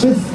Smith.